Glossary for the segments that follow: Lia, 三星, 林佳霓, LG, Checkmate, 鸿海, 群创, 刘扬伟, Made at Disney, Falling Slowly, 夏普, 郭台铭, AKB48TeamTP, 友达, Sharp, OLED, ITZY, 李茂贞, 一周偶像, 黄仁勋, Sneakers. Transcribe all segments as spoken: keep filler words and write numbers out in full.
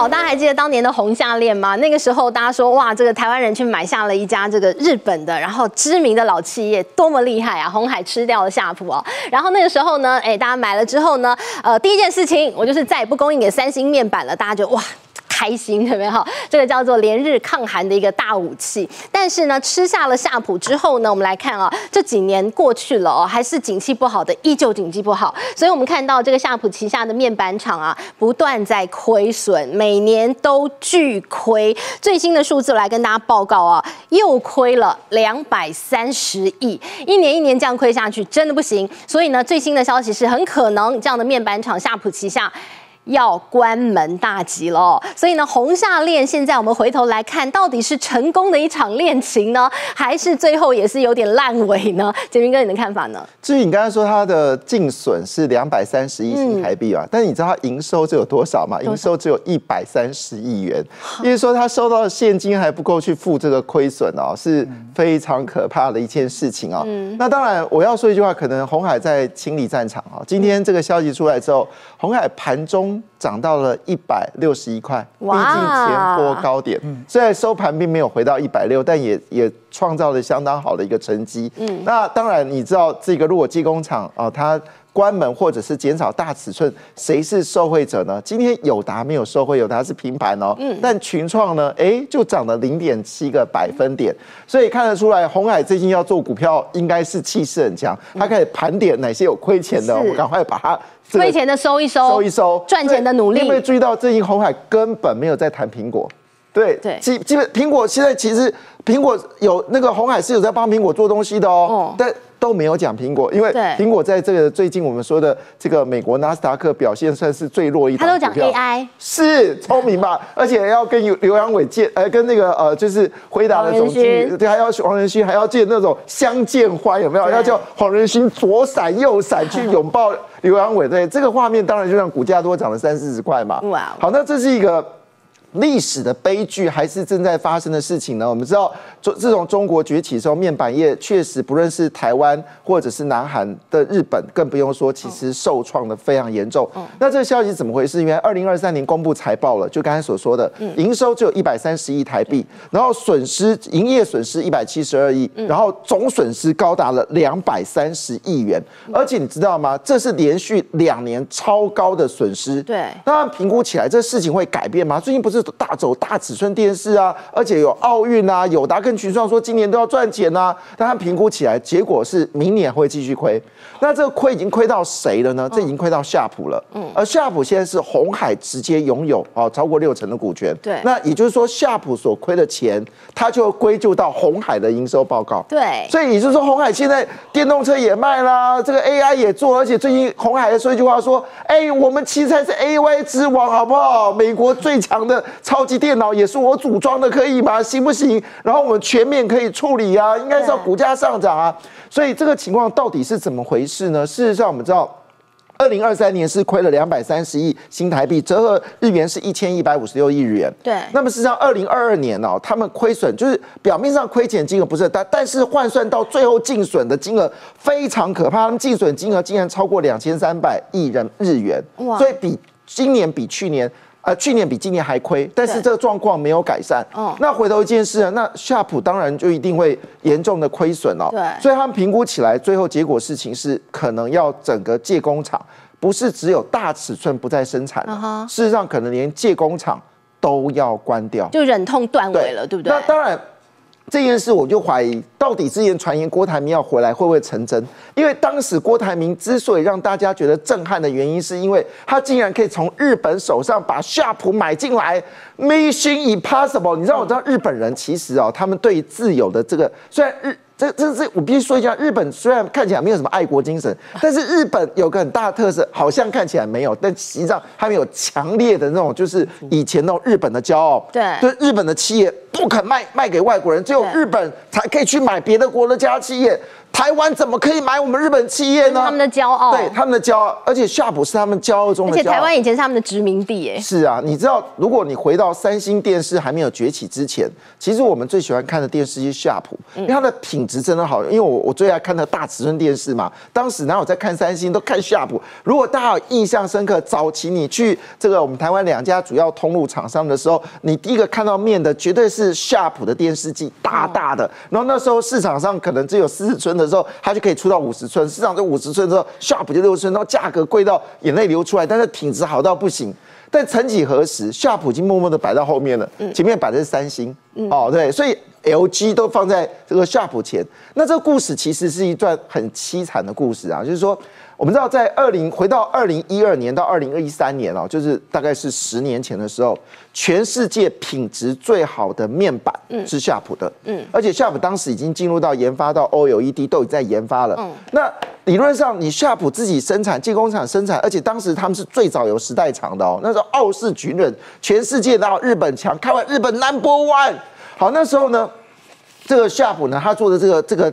好，大家还记得当年的红项链吗？那个时候大家说哇，这个台湾人去买下了一家这个日本的，然后知名的老企业，多么厉害啊！鸿海吃掉了夏普哦。然后那个时候呢，哎，大家买了之后呢，呃，第一件事情我就是再也不供应给三星面板了，大家就哇。 开心对不对？哈，这个叫做连日抗寒的一个大武器。但是呢，吃下了夏普之后呢，我们来看啊，这几年过去了哦，还是景气不好的，依旧景气不好。所以我们看到这个夏普旗下的面板厂啊，不断在亏损，每年都巨亏。最新的数字来跟大家报告啊，又亏了两百三十亿，一年一年这样亏下去，真的不行。所以呢，最新的消息是很可能这样的面板厂夏普旗下。 要关门大吉了，所以呢，红项链现在我们回头来看，到底是成功的一场恋情呢，还是最后也是有点烂尾呢？杰明哥，你的看法呢？至于你刚才说它的净损是两百三十亿新台币嘛，嗯、但是你知道它营收只有多少吗？营收只有一百三十亿元，也就是说它收到的现金还不够去付这个亏损哦，是非常可怕的一件事情哦。嗯、那当然，我要说一句话，可能鸿海在清理战场哦。今天这个消息出来之后，鸿海盘中。 涨到了一百六十一块，逼近前波高点。虽然收盘并没有回到一百六，但也也创造了相当好的一个成绩。嗯，那当然，你知道这个如果机工厂啊，它。 关门或者是减少大尺寸，谁是受惠者呢？今天友达没有受惠，友达是平盘哦。嗯、但群创呢？哎、欸，就涨了零点七个百分点。所以看得出来，鸿海最近要做股票，应该是气势很强。他开始盘点哪些有亏钱的，我们赶快把它亏钱的收一收，收一收，赚钱的努力。有没有注意到，最近鸿海根本没有在谈苹果？ 对，对，基基本苹果现在其实苹果有那个鸿海是有在帮苹果做东西的哦，哦但都没有讲苹果，因为苹果在这个最近我们说的这个美国纳斯达克表现算是最弱一档，他都讲 A I， 是聪明吧？而且要跟刘扬伟见，呃，跟那个呃就是辉达的总经理，对，还要黄仁勋，还要见那种相见欢，有没有？要叫黄仁勋左闪右闪去拥抱刘扬伟，对，这个画面当然就让股价多涨了三四十块嘛。哇，好，那这是一个。 历史的悲剧还是正在发生的事情呢？我们知道，中自从中国崛起之后，面板业确实不论是台湾或者是南韩的日本，更不用说，其实受创的非常严重。哦、那这个消息怎么回事？因为二零二三年公布财报了，就刚才所说的，营收只有一百三十亿台币，嗯、然后损失营业损失一百七十二亿，嗯、然后总损失高达了两百三十亿元。嗯、而且你知道吗？这是连续两年超高的损失。对，那评估起来，这事情会改变吗？最近不是。 大走大尺寸电视啊，而且有奥运啊，友达跟群创说今年都要赚钱啊，但他评估起来，结果是明年会继续亏。那这个亏已经亏到谁了呢？这已经亏到夏普了。嗯，而夏普现在是鸿海直接拥有啊、哦、超过六成的股权。对，那也就是说夏普所亏的钱，他就归咎到鸿海的营收报告。对，所以也就是说鸿海现在电动车也卖啦，这个 A I 也做，而且最近鸿海还说一句话说，哎、欸，我们其实才是 A I 之王，好不好？美国最强的。 超级电脑也是我组装的，可以吗？行不行？然后我们全面可以处理啊，应该是要股价上涨啊。所以这个情况到底是怎么回事呢？事实上，我们知道。 二零二三年是亏了两百三十亿新台币，折合日元是一千一百五十六亿日元。对，那么事实上二零二二年哦，他们亏损就是表面上亏钱金额不是很大，但是换算到最后净损的金额非常可怕，他们净损金额竟然超过两千三百亿人日元，所以比今年比去年。 呃，去年比今年还亏，但是这个状况没有改善。哦，那回头一件事啊，那夏普当然就一定会严重的亏损了。对，所以他们评估起来，最后结果事情是可能要整个介工厂，不是只有大尺寸不再生产了， uh huh. 事实上可能连介工厂都要关掉，就忍痛断尾了， 对, 对不对？那当然。 这件事我就怀疑，到底之前传言郭台铭要回来会不会成真？因为当时郭台铭之所以让大家觉得震撼的原因，是因为他竟然可以从日本手上把夏普买进来 ，Mission Impossible。你知道，我知道日本人其实哦，他们对自由的这个，虽然日这这这，我必须说一下，日本虽然看起来没有什么爱国精神，但是日本有个很大的特色，好像看起来没有，但实际上他们有强烈的那种，就是以前那种日本的骄傲，对，就是日本的企业。 不肯卖卖给外国人，只有日本才可以去买别的国家企业。台湾怎么可以买我们日本企业呢？他们的骄傲，对他们的骄傲，而且夏普是他们骄傲中的骄傲。而且台湾以前是他们的殖民地，哎，是啊，你知道，如果你回到三星电视还没有崛起之前，其实我们最喜欢看的电视是夏普，因为它的品质真的好。因为我我最爱看的大尺寸电视嘛，当时哪有在看三星，都看夏普。如果大家有印象深刻，早期你去这个我们台湾两家主要通路厂商的时候，你第一个看到面的绝对是夏普的电视机，大大的。然后那时候市场上可能只有四十寸的。 之后，它就可以出到五十寸，市场就五十寸之后 ，Sharp 就六十寸，然后价格贵到眼泪流出来，但是品质好到不行。但曾几何时 ，Sharp 已经默默的摆到后面了，前面摆的是三星，嗯、哦对，所以 L G 都放在这个 Sharp 前。那这个故事其实是一段很凄惨的故事啊，就是说。 我们知道，在二零回到二零一二年到二零一三年哦，就是大概是十年前的时候，全世界品质最好的面板是夏普的，嗯，而且夏普当时已经进入到研发到 O L E D 都已经在研发了，嗯，那理论上你夏普自己生产进工厂生产，而且当时他们是最早有时代厂的哦，那时候傲视群人，全世界到日本强，开完日本 number one， 好，那时候呢，这个夏普呢，他做的这个这个。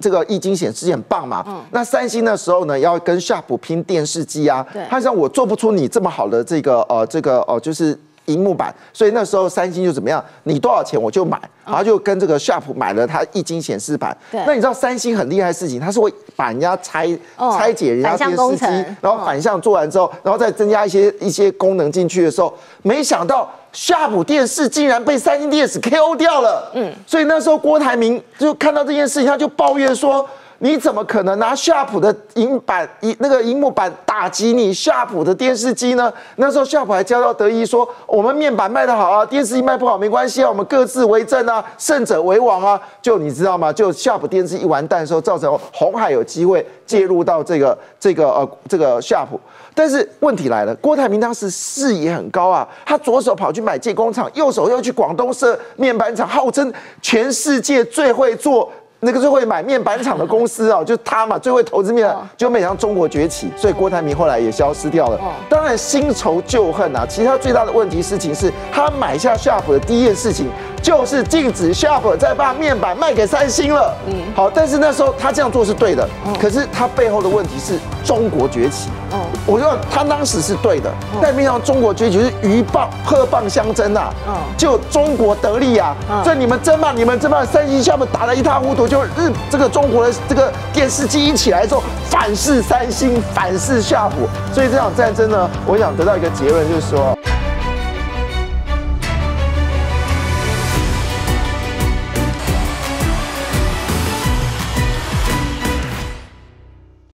这个液晶显示器很棒嘛，嗯、那三星那时候呢，要跟夏普拼电视机啊，他想我做不出你这么好的这个呃这个呃就是萤幕板，所以那时候三星就怎么样，你多少钱我就买，然后就跟这个夏普买了它液晶显示板。嗯、那你知道三星很厉害的事情，它是会把人家拆、哦、拆解人家电视机，然后反向做完之后，然后再增加一些一些功能进去的时候，没想到。 夏普电视竟然被三星电视 K O 掉了，嗯，所以那时候郭台铭就看到这件事情，他就抱怨说：“你怎么可能拿夏普的银板、那个荧幕板打击你夏普的电视机呢？”那时候夏普还教到德意说：“我们面板卖得好啊，电视机卖不好没关系啊，我们各自为政啊，胜者为王啊。”就你知道吗？就夏普电视一完蛋的时候，造成鸿海有机会介入到这个、这个、呃、这个夏普。 但是问题来了，郭台铭当时视野很高啊，他左手跑去买建工厂，右手又去广东设面板厂，号称全世界最会做那个最会买面板厂的公司啊，就是他嘛，最会投资面板，就没想到中国崛起，所以郭台铭后来也消失掉了。当然新仇旧恨啊，其实他最大的问题事情是他买下夏普的第一件事情就是禁止夏普再把面板卖给三星了。嗯，好，但是那时候他这样做是对的，可是他背后的问题是中国崛起。 我说他当时是对的，但没想到中国崛起是鹬蚌鹤蚌相争呐，就中国得利啊，所以你们争嘛，你们争嘛，三星下面打得一塌糊涂，就日这个中国的这个电视机一起来之后，反噬三星，反噬夏普，所以这场战争呢，我想得到一个结论，就是说。